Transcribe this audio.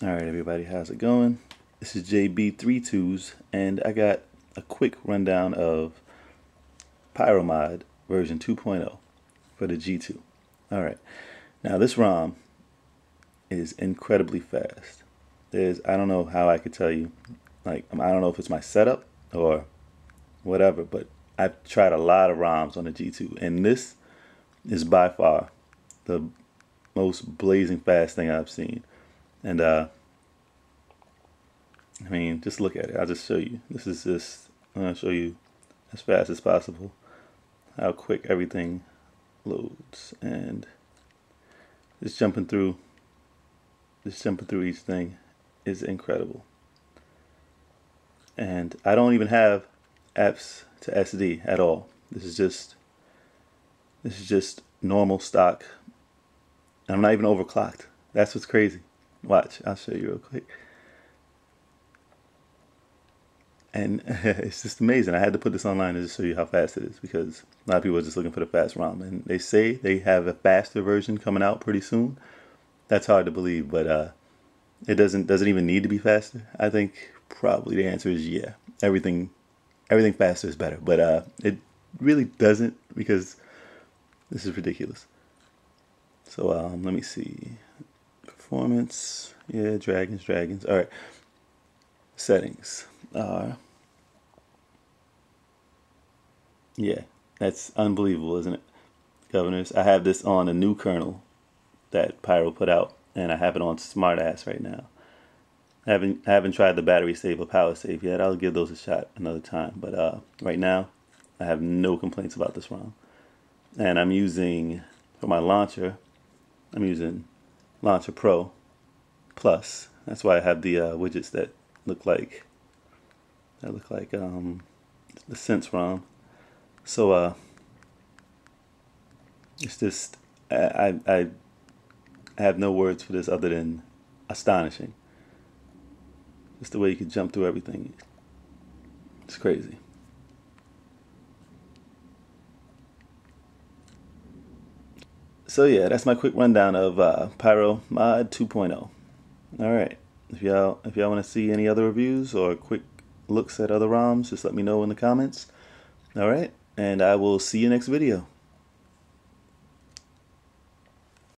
Alright everybody, how's it going? This is JB32s and I got a quick rundown of PyroMod version 2.0 for the G2. Alright, now this ROM is incredibly fast. I don't know how I could tell you, like, I don't know if it's my setup or whatever, but I've tried a lot of ROMs on the G2 and this is by far the most blazing fast thing I've seen. And I mean, just look at it. I'll just show you. This is just, I'm gonna show you as fast as possible how quick everything loads, and just jumping through each thing is incredible. And I don't even have apps to SD at all. This is just normal stock. I'm not even overclocked. That's what's crazy. Watch, I'll show you real quick. And it's just amazing. I had to put this online to just show you how fast it is, because a lot of people are just looking for the fast ROM, and they say they have a faster version coming out pretty soon. That's hard to believe, but it doesn't even need to be faster. I think probably the answer is yeah. Everything faster is better, but it really doesn't, because this is ridiculous. So let me see. Performance, yeah, dragons. All right, settings are, yeah, that's unbelievable, isn't it, governors? I have this on a new kernel that Pyro put out, and I have it on smartass right now. I haven't tried the battery save or power save yet. I'll give those a shot another time, but right now I have no complaints about this ROM. And I'm using, for my launcher, I'm using Launcher Pro Plus. That's why I have the widgets that look like the Sense ROM. So it's just, I have no words for this other than astonishing. Just the way you could jump through everything, it's crazy. So yeah, that's my quick rundown of PyroMod 2.0. All right, if y'all want to see any other reviews or quick looks at other ROMs, just let me know in the comments. All right, and I will see you next video.